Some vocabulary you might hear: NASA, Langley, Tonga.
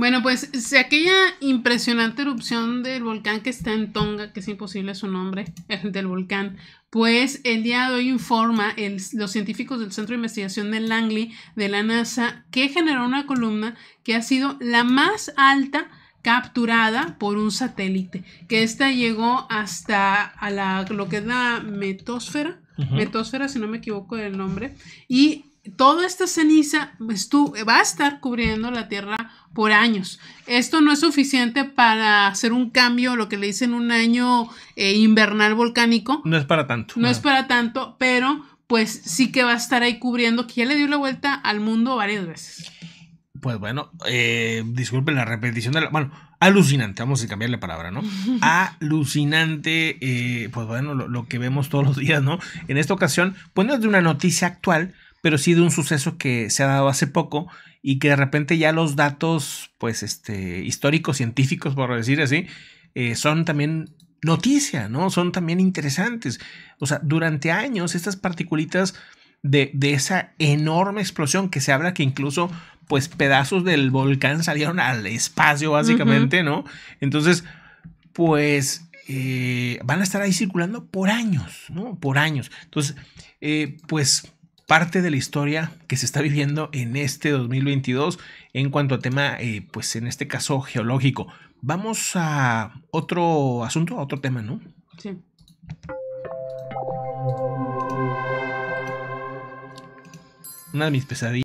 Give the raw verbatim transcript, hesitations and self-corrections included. Bueno, pues si aquella impresionante erupción del volcán que está en Tonga, que es imposible su nombre, el del volcán, pues el día de hoy informa el, los científicos del Centro de Investigación de Langley de la NASA que generó una columna que ha sido la más alta capturada por un satélite, que esta llegó hasta a la, lo que es la metosfera, uh-huh. metosfera si no me equivoco del nombre, y toda esta ceniza pues, tú, va a estar cubriendo la Tierra por años. Esto no es suficiente para hacer un cambio, lo que le dicen un año eh, invernal volcánico. No es para tanto. No, no es para tanto, pero pues sí que va a estar ahí cubriendo, que ya le dio la vuelta al mundo varias veces. Pues bueno, eh, disculpen la repetición de la... Bueno, alucinante, vamos a cambiarle palabra, ¿no? Alucinante, eh, pues bueno, lo, lo que vemos todos los días, ¿no? En esta ocasión, pues no es de una noticia actual, pero sí de un suceso que se ha dado hace poco y que de repente ya los datos, pues, este, históricos, científicos, por decir así, eh, son también noticia, ¿no? Son también interesantes. O sea, durante años estas particulitas de, de esa enorme explosión que se habla que incluso, pues, pedazos del volcán salieron al espacio, básicamente, uh-huh. ¿no? Entonces, pues... Eh, van a estar ahí circulando por años, ¿no? Por años. Entonces, eh, pues... parte de la historia que se está viviendo en este dos mil veintidós en cuanto a tema, eh, pues en este caso geológico. Vamos a otro asunto, a otro tema, ¿no? Sí. Una de mis pesadillas.